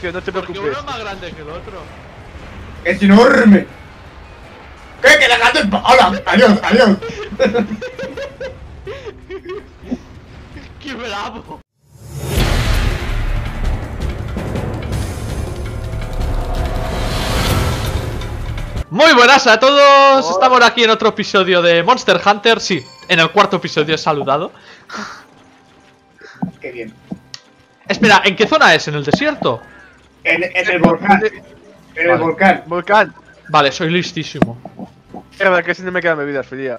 No te preocupes. Porque uno es más grande que el otro. ¡Es enorme! ¿Qué? ¡Que la gato! ¡Hola! ¡Adiós! ¡Adiós! ¡Qué bravo! Muy buenas a todos. Hola. Estamos aquí en otro episodio de Monster Hunter. Sí, en el cuarto episodio he saludado. Qué bien. Espera, ¿en qué zona es? ¿En el desierto? En el volcán. En el volcán. Volcán. Vale, soy listísimo. Mierda, que si no me queda mi vida, Filia.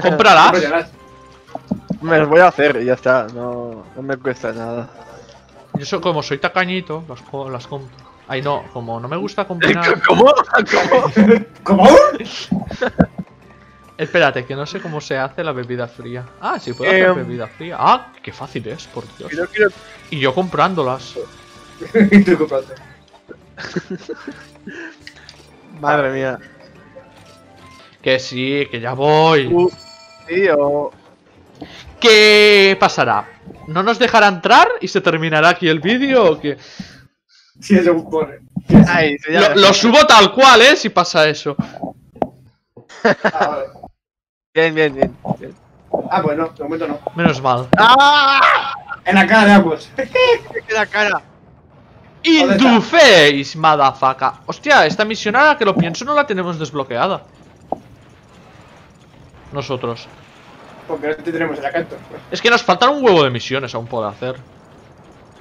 ¿Comprarás? Me los voy a hacer y ya está. No me cuesta nada. Yo soy, como soy tacañito, las compro. Ay, no, como no me gusta combinar... ¿Cómo? ¿Cómo? Espérate, que no sé cómo se hace la bebida fría. Ah, sí puedo hacer bebida fría. Ah, qué fácil es, por Dios. Y yo comprándolas. Y tú comprando. Madre mía. Que sí, que ya voy. Tío. ¿Qué pasará? ¿No nos dejará entrar y se terminará aquí el vídeo o qué? Sí, eso ocurre. Ay, lo subo tal cual, si pasa eso. Ah, vale. Bien. Ah, bueno, de momento no. Menos mal. ¡Ah! En la cara de ambos. En la cara. In tu face, madafaca. Hostia, esta misión ahora que lo pienso no la tenemos desbloqueada. Nosotros. Porque no te tenemos el acanto. Es que nos faltan un huevo de misiones aún por hacer.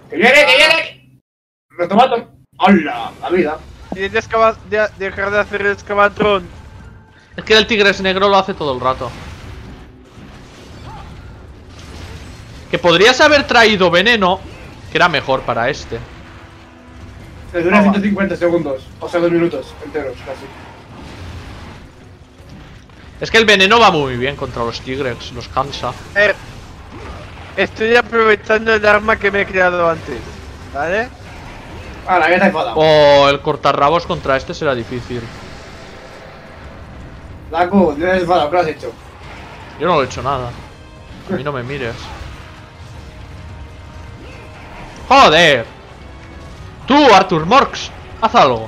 ¡Que viene, que viene! ¡Retomato! ¡Hola! La vida. Tienes de dejar de hacer el escavatrón. Es que el Tigrex Negro lo hace todo el rato. Que podrías haber traído veneno, que era mejor para este. Te dura 150 segundos, o sea 2 minutos enteros casi. Es que el veneno va muy bien contra los Tigrex, los cansa. Estoy aprovechando el arma que me he creado antes, ¿vale? Ahora, ya te he jodado. Oh, el cortarrabos contra este será difícil. Laku, tienes bala, ¿qué has hecho? Yo no lo he hecho nada. A mí no me mires. ¡Joder! ¡Tú, Arthur Morx! ¡Haz algo!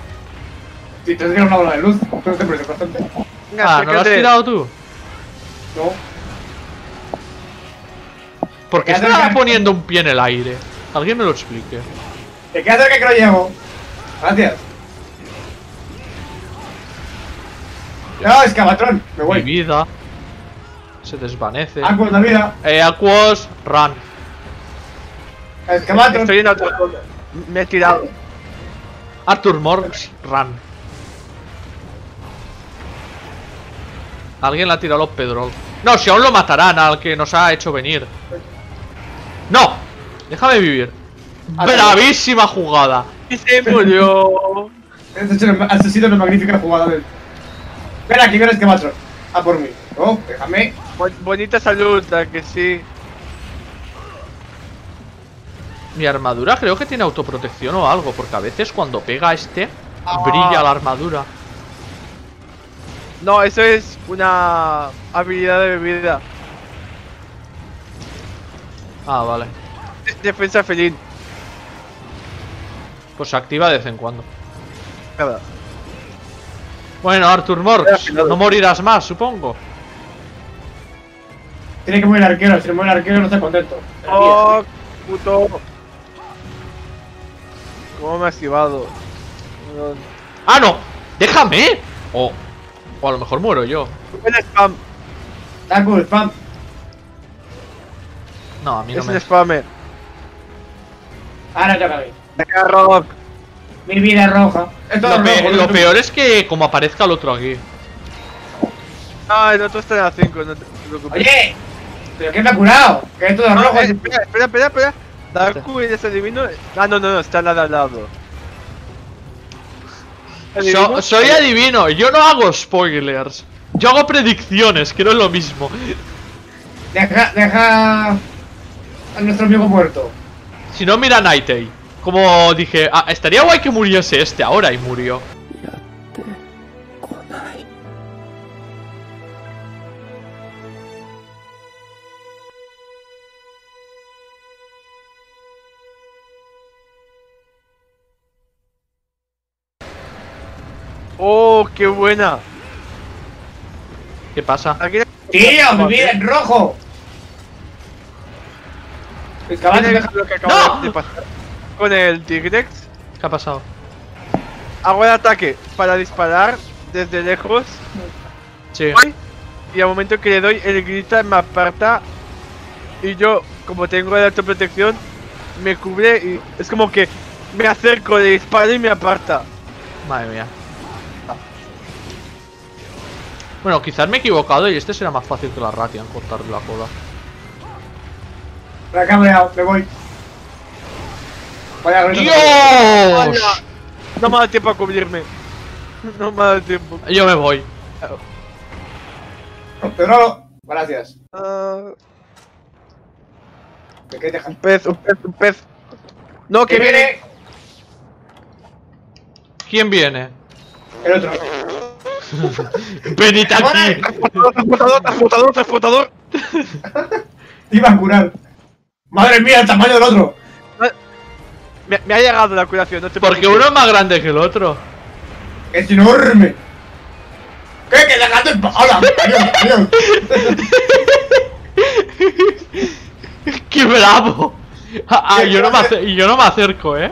Si te has tirado una bola de luz, pero te parece bastante. Ah, ¿no lo has tirado tú? No. ¿Por qué estaba poniendo un pie en el aire? Alguien me lo explique. Te queda cerca que lo llevo. Gracias. No, escavatrón, me voy. Mi vida se desvanece. Aquos, la vida. Aquos, run. Escavatrón. Estoy en otro... Me he tirado. Arthur Morx, run. Alguien le ha tirado los pedrol. No, si aún lo matarán al que nos ha hecho venir. No, déjame vivir. Bravísima jugada. Y se murió. Ha sido una magnífica jugada del... Ven aquí, ven que macho. A por mí. No, déjame. Bonita salud, que sí. Mi armadura creo que tiene autoprotección o algo, porque a veces cuando pega este, brilla la armadura. No, eso es una habilidad de bebida. Ah, vale. Defensa felín. Pues se activa de vez en cuando. Nada. Bueno, Arthur Morx, no morirás más, supongo. Tiene que morir el arquero, si no muere el arquero no está contento. ¡Oh, puto! ¿Cómo me ha esquivado? No. ¡Ah, no! ¡Déjame! O a lo mejor muero yo. ¡El spam! ¡Taco, spam! No, a mí no me... ¡Es spammer! Ahora toca a mí. ¡Taca, Rock! Mi vida es roja. Lo peor es que como aparezca el otro aquí. Ah, el otro está en la 5, no te preocupes. Oye, pero ¿quién me ha curado? Que es todo rojo. Espera. Darku es adivino. Ah, no, está al lado. Soy adivino, yo no hago spoilers. Yo hago predicciones, que no es lo mismo. Deja a nuestro amigo muerto. Si no, mira Nightay. Como dije, estaría guay que muriese este ahora y murió. ¡Oh, qué buena! ¿Qué pasa? ¡Tío, me viene en rojo! El caballo deja lo que acabo de pasar con el Tigrex. ¿Qué ha pasado? Hago el ataque para disparar desde lejos. Sí. Y al momento que le doy, el grita me aparta. Y yo, como tengo la autoprotección, me cubre y es como que me acerco, le disparo y me aparta. Madre mía. Bueno, quizás me he equivocado y este será más fácil que la Ratian, cortar la cola. Me ha cabreado, me voy. Vaya, ¡Dios! No me da tiempo a cubrirme. No me da tiempo. Yo me voy. Pero gracias. ¿Qué dejan? Un pez. No, que viene. ¿Quién viene? El otro. Venid aquí. Transportador. Iba a curar. Madre mía, el tamaño del otro. Me ha llegado la curación. No te preocupes. Porque uno es más grande que el otro. Es enorme. ¿Qué? Que la gato es hola. ¡Qué bravo! Ah, yo no me acerco, ¿eh?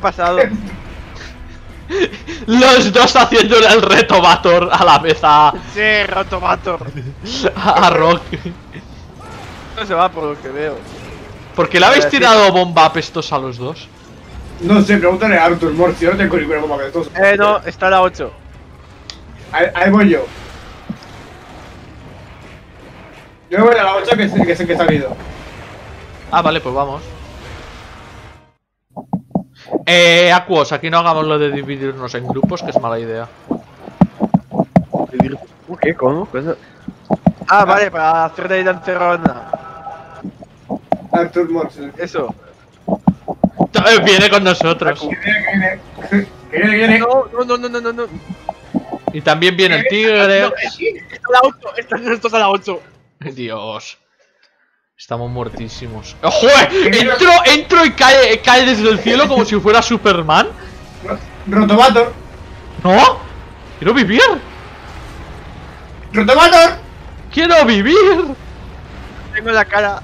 Pasado. Los dos haciéndole el retobator a la mesa. Sí, retobator. A Rock. No se va por lo que veo. ¿Por qué le habéis tirado bomba apestos a los dos? No sé, pregúntale a Arthur Morse, yo no tengo ninguna bomba apestosa. No, está a la 8. Ahí voy yo. Yo voy a la 8 que sé que he salido. Ah, vale, pues vamos. Aquos, aquí no hagamos lo de dividirnos en grupos, que es mala idea. ¿Qué? ¿Cómo? Ah, vale, para hacer de ir en Cerrona. Arthur Morse. Eso. Viene con nosotros. Viene. No. Y también viene el tigre. No, está a la 8, está a la 8. Dios. Estamos muertísimos. ¡Joder! Entro y cae desde el cielo como si fuera Superman. Rotobator. ¿No? Quiero vivir. Rotobator. Quiero vivir. Tengo la cara.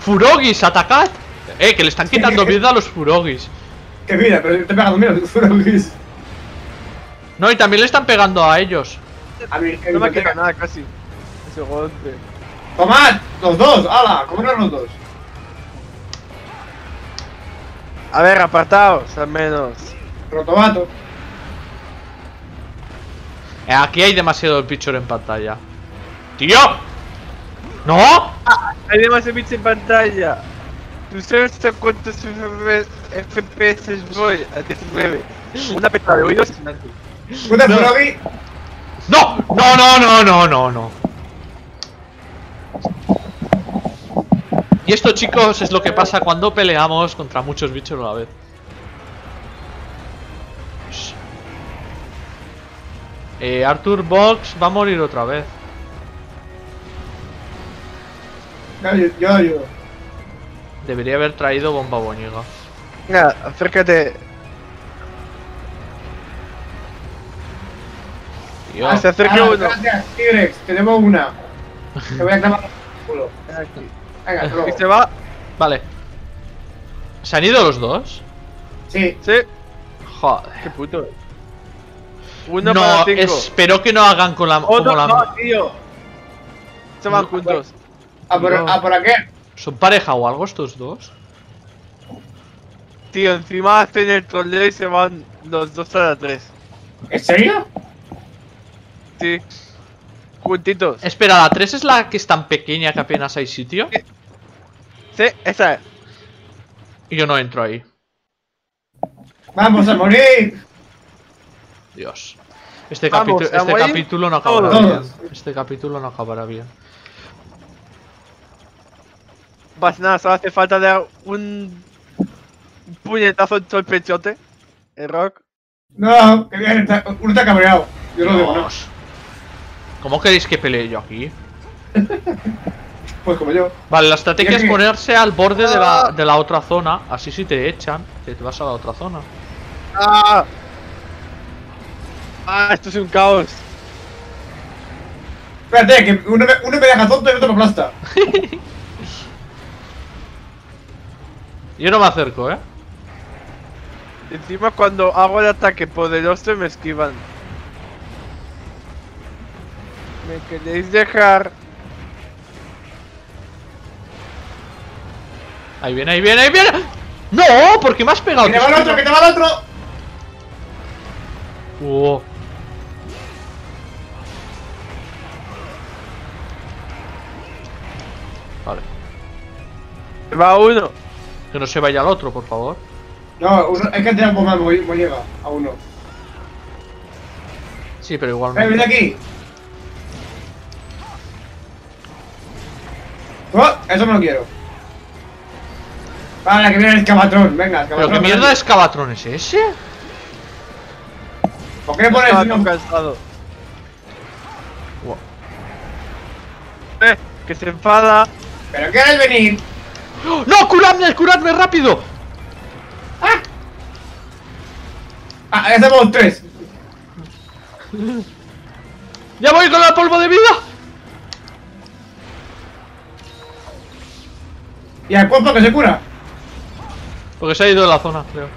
Furogis, atacad. Que le están quitando vida a los Furogis. Qué vida, pero te he pegado miedo, Furogis. No, y también le están pegando a ellos. A mí, no me queda nada casi. Ese golpe. ¡Tomad! ¡Los dos! ¡Hala! ¡Comernos los dos! A ver, apartaos, al menos. Rotobato. Aquí hay demasiado picture en pantalla. ¡Tío! ¡No! Ah, hay demasiado bicho en pantalla. ¿Tú sabes hasta cuántos FPS voy? A 19. Una peta de oídos. ¡Una Frogi! No. Y esto, chicos, es lo que pasa cuando peleamos contra muchos bichos a la vez. Arthur Box va a morir otra vez. Yo ayudo. Debería haber traído bomba boñiga. Mira, acércate. Tío. Se acerca uno. Gracias, Tigrex, tenemos una. Te voy a clavar el culo. Venga, luego. ¿Y se va? Vale. ¿Se han ido los dos? Sí. Joder. Qué puto. Uno no, para cinco. Espero que no hagan con la... Otro, como la... No, tío. Se van juntos. ¿A por aquí? ¿Son pareja o algo estos dos? Tío, encima hacen el troleo y se van los dos a la 3. ¿En serio? Sí. Juntitos. Espera, ¿la 3 es la que es tan pequeña que apenas hay sitio? Sí, esa es. Y yo no entro ahí. ¡Vamos a morir! Dios. Este capítulo no acabará bien. Este capítulo no acabará bien. Pues nada, solo hace falta dar un puñetazo en todo el pechote. El Rock. No, que bien, uno está cabreado. Yo lo digo, no. ¿Cómo queréis que pelee yo aquí? Pues como yo. Vale, la estrategia es ponerse al borde de la otra zona. Así si te echan, te vas a la otra zona. ¡Ah! ¡Ah, esto es un caos! Espérate, que uno me deja tonto y el otro me aplasta. Yo no me acerco, ¿eh? Encima cuando hago el ataque poderoso me esquivan. ¿Me queréis dejar? Ahí viene, ahí viene, ahí viene. ¡No! ¿Por qué me has pegado? ¡Que te va el otro, que te va el otro! ¡Wow! Vale. Va uno. Que no se vaya al otro, por favor. No, hay que tirar un poco más, voy llega a uno. Sí, pero igualmente. ¡Ven aquí! ¡Oh! Eso no lo quiero. Vale, que viene el escavatrón, venga, escavatrón. ¿Pero qué mierda de escavatrón es ese? ¿Por qué pones un cansado? Wow. Que se enfada. ¿Pero qué harás venir? ¡No! ¡Curadme! ¡Curadme rápido! ¡Ah! ¡Ah! ¡Ya estamos tres! ¡Ya voy con el polvo de vida! ¿Y al cuerpo que se cura? Porque se ha ido de la zona, creo.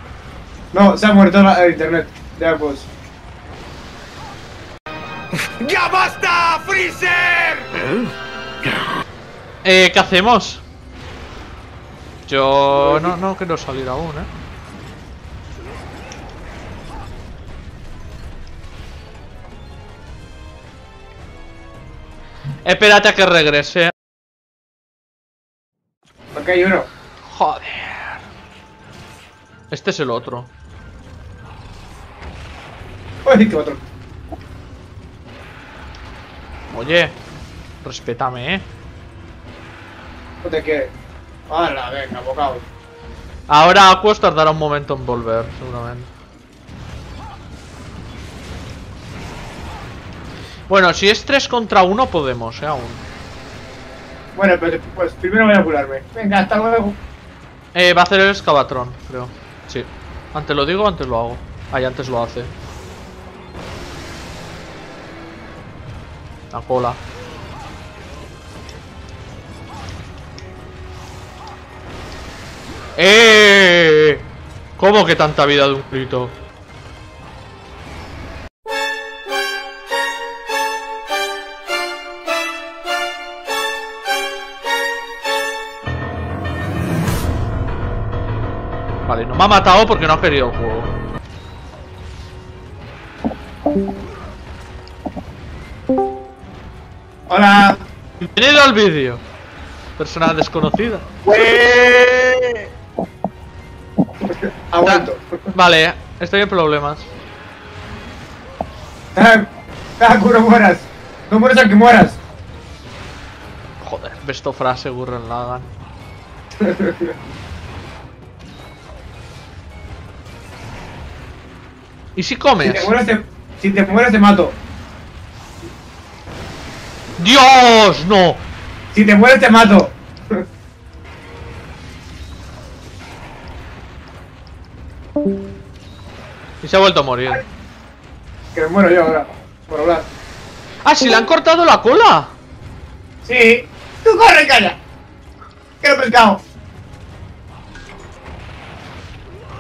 No, se ha muerto el internet. Ya pues. ¡Ya basta, Freezer! ¿Qué hacemos? Yo no quiero salir aún, ¿eh? Espérate a que regrese. Ok, uno. Joder. Este es el otro. Oye, qué otro. Oye, respétame, ¿eh? No te quieres. ¡Hala, venga, bocado! Ahora Aquos tardará un momento en volver, seguramente. Bueno, si es 3 contra 1 podemos, aún. Bueno, pues primero voy a curarme. Venga, hasta luego. Va a hacer el escavatrón, creo. Sí. Antes lo digo, antes lo hago. Ahí antes lo hace. La cola. ¡Eh! ¿Cómo que tanta vida de un grito? Vale, no me ha matado porque no ha querido el juego. Hola. Bienvenido al vídeo. Persona desconocida. Aguanto. Vale, estoy en problemas. No mueras. No mueras al que mueras. Joder, besto frase, Gurren Lagann. ¿Y si comes? Si te mueres, te mato. ¡Dios! ¡No! Si te mueres, te mato. Y se ha vuelto a morir. Que me muero yo ahora. Por hablar. ¡Ah, si le han cortado la cola! Sí. ¡Tú corre, calla! ¡Que lo pescado!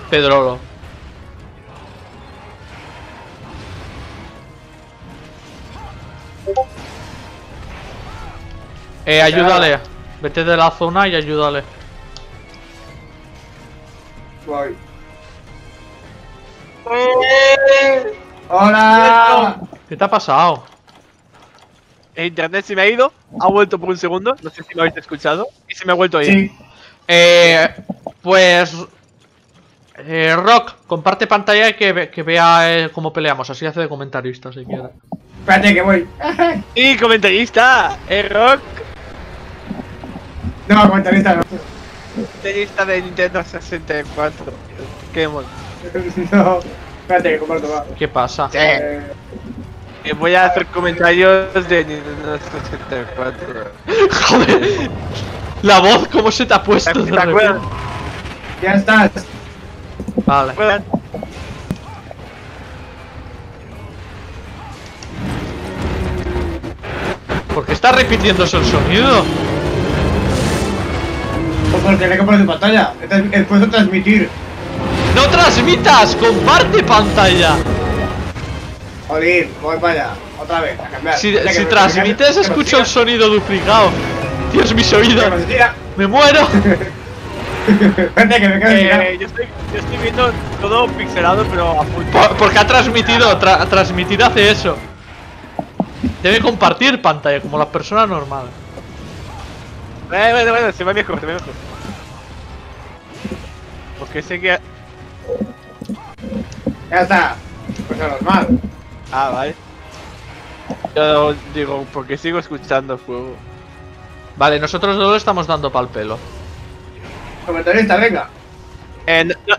Pedrolo. Ayúdale. Vete de la zona y ayúdale. Voy. ¡Hola! ¿Qué te ha pasado? El internet se me ha ido, ha vuelto por un segundo, no sé si me habéis escuchado, y se me ha vuelto a ir. Sí. Pues... Rock, comparte pantalla y que vea cómo peleamos, así hace de comentarista si quiere. Espérate que voy. ¡Y comentarista! Rock. No, comentarista no. Comentarista de Nintendo 64. Qué mono. No, espérate que comparto más. ¿Qué pasa? Sí. Voy a hacer comentarios de Nintendo 64. Joder, la voz como se te ha puesto. ¿Te acuerdas? Ya estás. Vale. ¿Por qué está repitiéndose el sonido? Porque le he cambiado de pantalla. Puedo transmitir. ¡No transmitas! ¡Comparte pantalla! Joder, voy para allá. Otra vez, a cambiar. Si transmites, escucho el sonido duplicado. Dios, mis oídos. ¡Me muero! Yo estoy viendo todo pixelado, pero a full. Porque ha transmitido, transmitir hace eso. Debe compartir pantalla, como las personas normales. Bueno, se va viejo, se va viejo. Porque sé que... Ya está. Pues normal. Ah, vale. Yo digo, porque sigo escuchando el juego. Vale, nosotros dos lo estamos dando pa'l pelo. Comentarista, venga.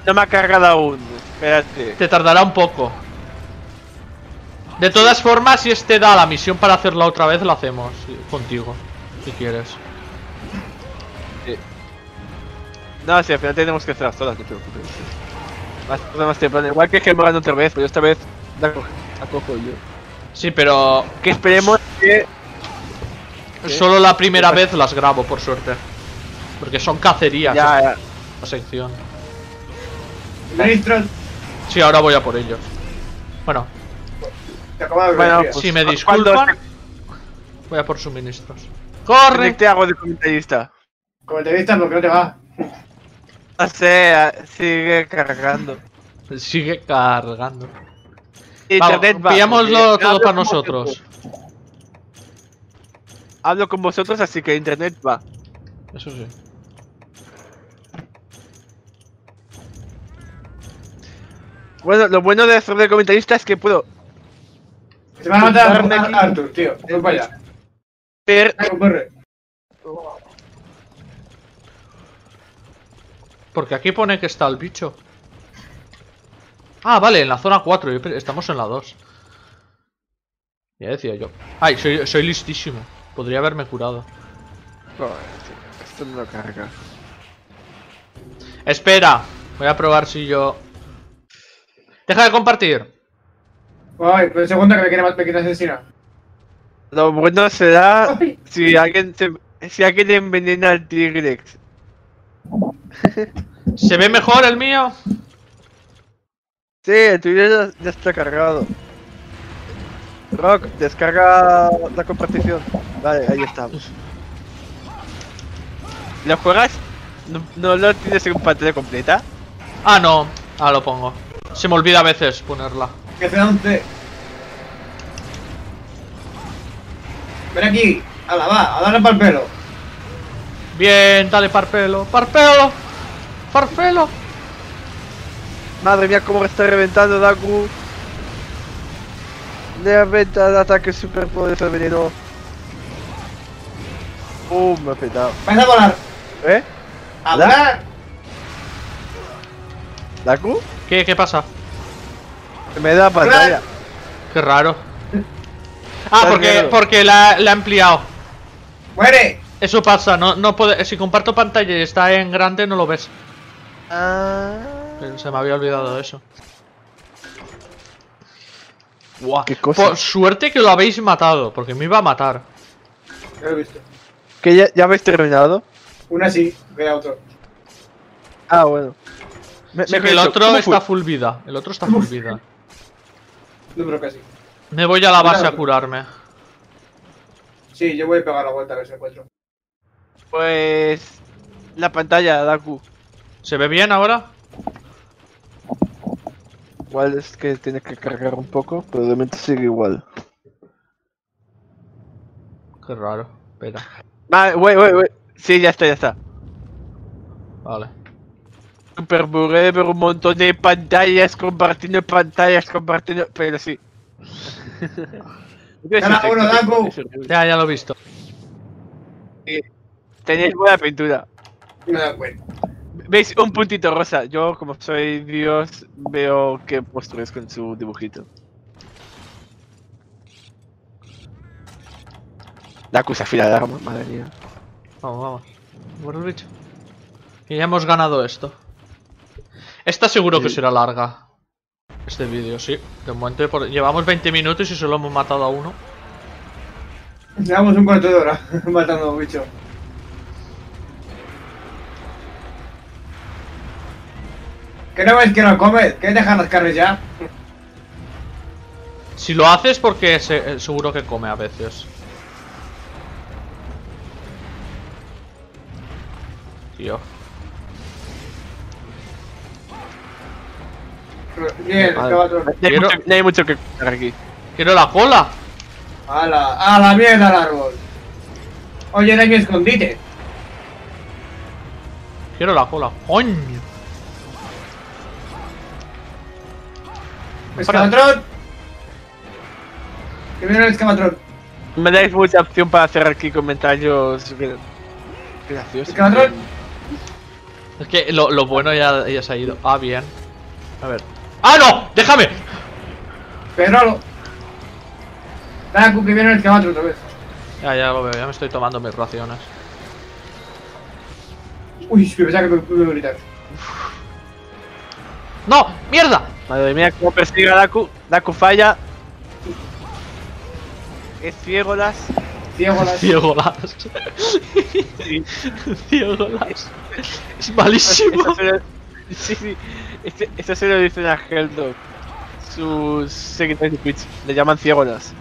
No me ha cargado aún. Espérate. Te tardará un poco. De todas formas, si este da la misión para hacerla otra vez, la hacemos contigo. Si quieres. Sí. No, sí, al final tenemos que hacerlas todas, no te preocupes. Más temprano. Igual que Helldog otra vez, pero esta vez la cojo yo. Sí, pero... Que esperemos que... ¿Qué? Solo la primera vez las grabo, por suerte. Porque son cacerías. Ya. La sección. ¿Ministros? Sí, ahora voy a por ellos. Bueno. Bueno, pues, si me disculpan... Voy a por suministros. ¡Corre! Te hago de comentarista. Comentarista, ¿por qué no te va? No sé, sigue cargando. Sigue cargando. Internet, vamos, pillámoslo todo para nosotros. Hablo con vosotros, así que internet va. Eso sí. Bueno, lo bueno de hacer de comentarista es que puedo... Se me va a matar a Arthur, tío. Voy para allá. Porque aquí pone que está el bicho. Ah, vale, en la zona 4. Estamos en la 2. Ya decía yo. Ay, soy listísimo. Podría haberme curado. Esto no lo carga. Espera. Voy a probar si yo... Deja de compartir. Ay, pero segundo que me quiere asesinar. Lo bueno será si alguien envenena al Tigrex. ¿Se ve mejor el mío? Sí, el tuyo ya está cargado. Rock, descarga la compartición. Vale, ahí está. ¿Lo juegas? ¿No lo tienes en pantalla completa? Ah, no. Ah, lo pongo. Se me olvida a veces ponerla. Que se lance. Ven aquí. Ala, va, a darle pa'l pelo. Bien, dale parpelo, parpelo, parpelo. Madre mía, cómo está reventando Daku. Le reventa el ataque super poderoso de veneno. Me ha petado. ¿Vas a volar? ¿Eh? ¿A volar? ¿Daku? ¿Qué pasa? Me da pantalla. Qué raro. Ah, porque la ha ampliado. ¡Muere! Eso pasa, no puede. Si comparto pantalla y está en grande, no lo ves. Se me había olvidado eso. Guau, qué cosa. Por suerte que lo habéis matado, porque me iba a matar. Ya lo he visto. ¿Que ya habéis terminado? Una sí, queda otro. Ah, bueno. Sí, que el otro está full vida. El otro está full vida. No, pero casi. Me voy a la base a curarme. Sí, yo voy a pegar la vuelta a ver si encuentro. Pues... La pantalla, Daku. ¿Se ve bien ahora? Igual es que tiene que cargar un poco, pero de momento sigue igual. Qué raro, espera. Ah, wey. Sí, ya está. Vale. Super burré, pero un montón de pantallas, compartiendo, pero sí. Ya lo he visto. Tenéis buena pintura. No me da cuenta. ¿Veis un puntito rosa? Yo, como soy Dios, veo que postréis con su dibujito. La crucifila de armas, madre mía. Vamos, vamos. Por el bicho. Y ya hemos ganado esto. Esta seguro que será larga. Este vídeo, sí. De momento llevamos 20 minutos y solo hemos matado a uno. Llevamos un cuarto de hora matando a un bicho. ¿Qué no ves que no comes? ¿Qué dejan las carnes ya? Si lo haces porque seguro que come a veces. Tío. Bien, no hay mucho que hacer aquí. Quiero la cola. A la mierda al árbol. Oye, era mi escondite. Quiero la cola, coño. Escamatrón. Que viene el escamatrón. Me dais mucha opción para hacer aquí comentarios graciosos. Escamatrón. Es que lo bueno ya se ha ido. Ah, bien. A ver. ¡Ah, no! ¡Déjame! Pedrolo. Dale, que viene el caballo otra vez. Ya lo veo, ya me estoy tomando mis raciones. Uy, me pensaba que me iba a gritar. ¡No! ¡Mierda! Madre mía, cómo persigue a Daku. Daku falla. Es Ciegolas. Ciegolas. Ciegolas. Sí. Ciegolas. Es malísimo. Sí. Esto se lo dicen a Helldog. Sus seguidores de Twitch le llaman Ciegolas.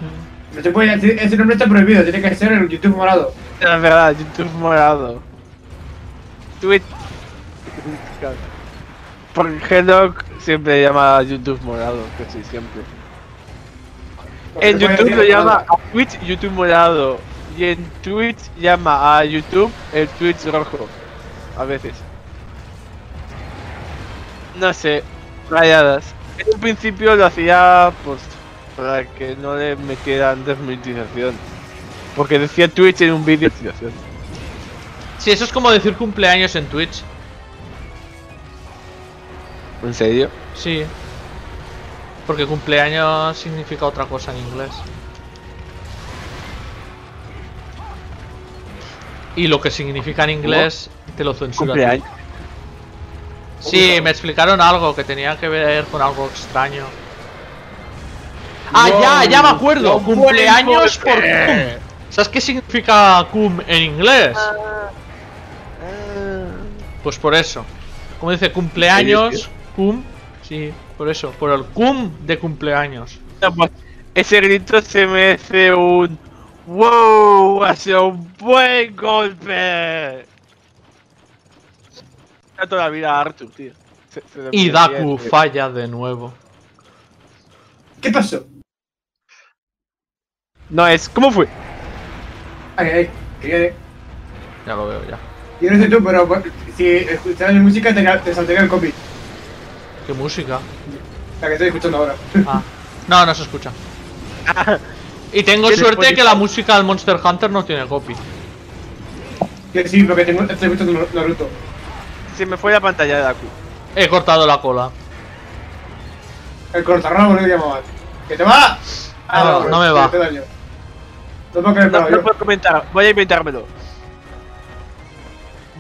No te puede, ese nombre está prohibido, tiene que ser en YouTube morado. Es verdad, YouTube morado. Twitch. Porque Helldog siempre llama a YouTube morado, casi siempre. Porque en YouTube lo llama a Twitch YouTube morado. Y en Twitch llama a YouTube el Twitch rojo. A veces. No sé, rayadas. En un principio lo hacía pues para que no le metieran desmonetización. Porque decía Twitch en un vídeo. Sí, eso es como decir cumpleaños en Twitch. ¿En serio? Sí. Porque cumpleaños significa otra cosa en inglés. Y lo que significa en inglés te lo censura. ¿Cumpleaños? Sí, me explicaron algo que tenía que ver con algo extraño. ¡Ah, ya me acuerdo! ¡Cumpleaños por cum! ¿Sabes qué significa cum en inglés? Pues por eso. Como dice cumpleaños, cum. Sí, por eso. Por el cum de cumpleaños. Ese grito se me hace un... ¡Wow! ¡Ha sido un buen golpe! Toda la vida a Arthur, tío. Y Daku falla de nuevo. ¿Qué pasó? No es... ¿Cómo fue? Ahí. Ya lo veo, ya. Yo no sé tú, pero si escuchabas mi música te saltaría el copy. ¿Qué música? La que estoy escuchando ahora. Ah. No se escucha. Y tengo suerte que la música del Monster Hunter no tiene copy. Sí, porque estoy escuchando Naruto. Se me fue la pantalla de Daku. He cortado la cola. El cortarrabo no te llamaba. ¡Que te va! No me va. No puedo comentar, voy a inventármelo.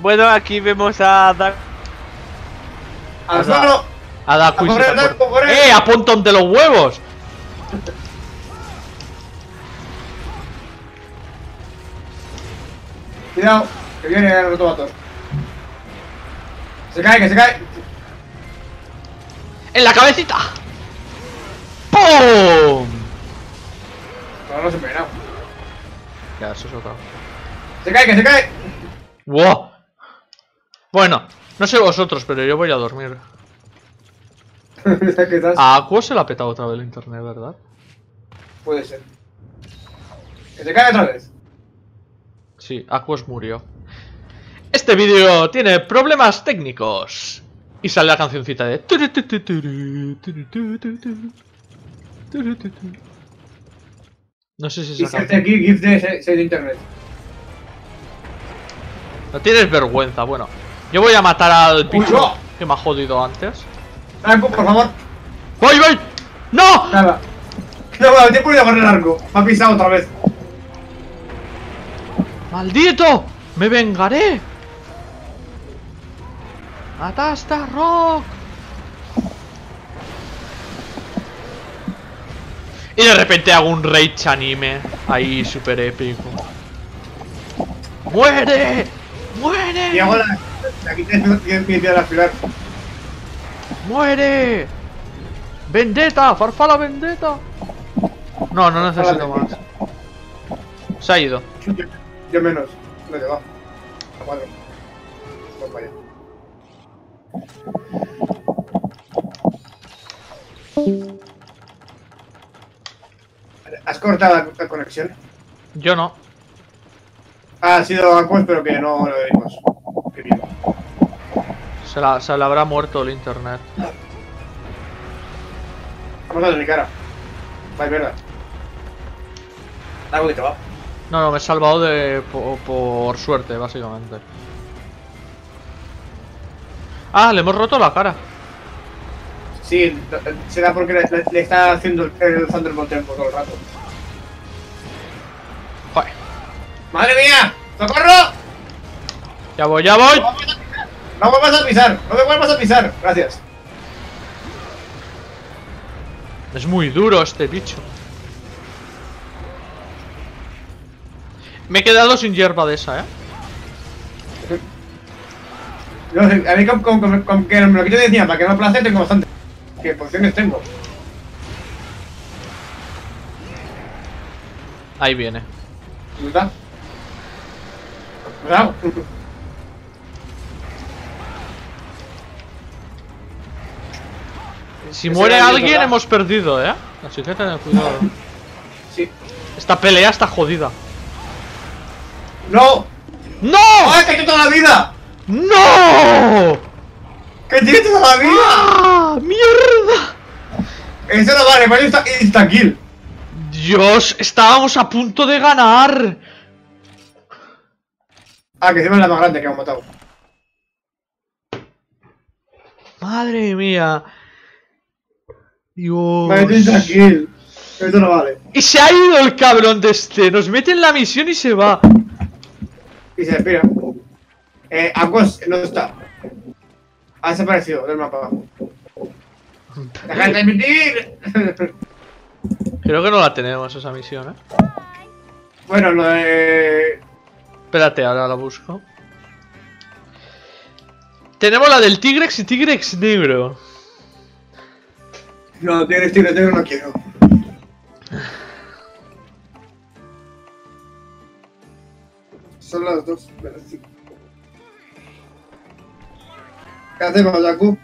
Bueno, aquí vemos a Daku. ¡Al suelo! A Daku. ¡Eh! ¡Apuntan de los huevos! Cuidado, que viene el rotobator. ¡Se cae, que se cae! ¡En la cabecita! ¡Pum! No lo he superado. Ya, eso es otro. ¡Se cae, que se cae! ¡Wow! Bueno, no sé vosotros, pero yo voy a dormir. A Aquo se la ha petado otra vez el internet, ¿verdad? Puede ser. ¡Que se cae otra vez! Sí, Aquo murió. Este vídeo tiene problemas técnicos. Y sale la cancioncita de... No sé si es aquí, GIF de internet. No tienes vergüenza, bueno. Yo voy a matar al picho que me ha jodido antes. Arco, por favor. ¡Voy! ¡No! Nada. No, bueno, te he podido poner el arco. Me ha pisado otra vez. ¡Maldito! ¡Me vengaré! ¡Mataste a Rock! Y de repente hago un rage anime ahí super épico. ¡Muere! ¡Muere! Y ahora, aquí tenemos 10 piedras al final. ¡Muere! ¡Vendetta! ¡Farfala vendetta! No, no necesito más. Se ha ido. Yo menos. No te va. A 4. Pues vaya. ¿Has cortado la conexión? Yo no. Ah, ha sido Aquos, pero que no lo vimos. Qué bien. Se le habrá muerto el internet. Vamos a darle mi cara. Vale, verdad. Algo que te va. No, no, me he salvado de por suerte, básicamente. Ah, le hemos roto la cara. Sí, será porque le está haciendo el Thunderbolt Tempo todo el rato. Joder. ¡Madre mía! ¡Socorro! ¡Ya voy, ya voy! ¡No vuelvas a pisar! ¡No me vuelvas a pisar! Gracias. Es muy duro este bicho. Me he quedado sin hierba de esa, ¿eh? No, a mí con que lo que yo decía, para que no place, tengo bastante. ¿Qué pociones tengo? Ahí viene. ¿Verdad? ¿Verdad? Si muere alguien hemos perdido, ¿eh? Así que tened cuidado. Sí. Esta pelea está jodida. ¡No! ¡No! ¡Ah, que he hecho toda la vida! ¡No! ¡Que tiene toda la vida! ¡Ah, mierda! Eso no vale, Mario está insta-kill. Dios, estábamos a punto de ganar. Ah, que encima es la más grande que hemos matado. Madre mía. Dios. Mario insta-kill. Eso no vale. Y se ha ido el cabrón de este. Nos mete en la misión y se va. Y se despira. Aquos no está. Ha desaparecido del mapa. ¡Deja de transmitir! Creo que no la tenemos esa misión, ¿eh? Bueno, lo de... Espérate, ahora la busco. Tenemos la del Tigrex y Tigrex Negro. No, Tigrex Negro no quiero. Son las dos, pero sí. ¿Qué hacemos, Jakub?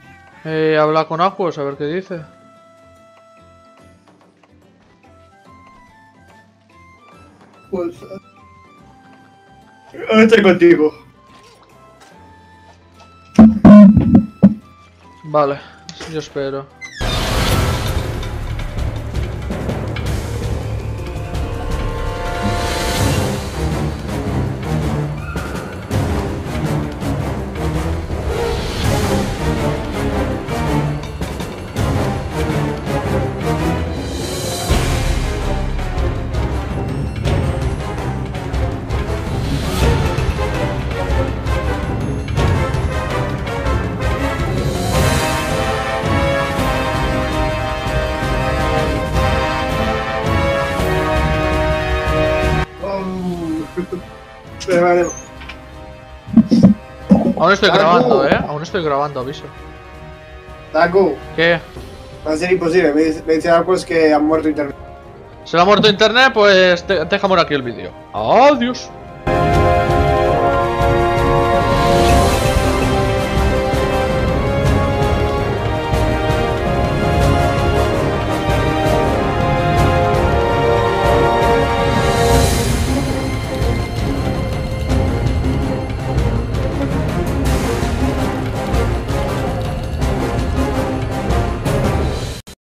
Habla con Aquos, a ver qué dice. Pues... Ahora estoy contigo. Vale, yo espero. Aún estoy grabando, aún estoy grabando, aviso. Taku. ¿Qué? Va a ser imposible, me dice Aquos que han muerto internet. Se le ha muerto internet, pues dejamos aquí el vídeo. Adiós.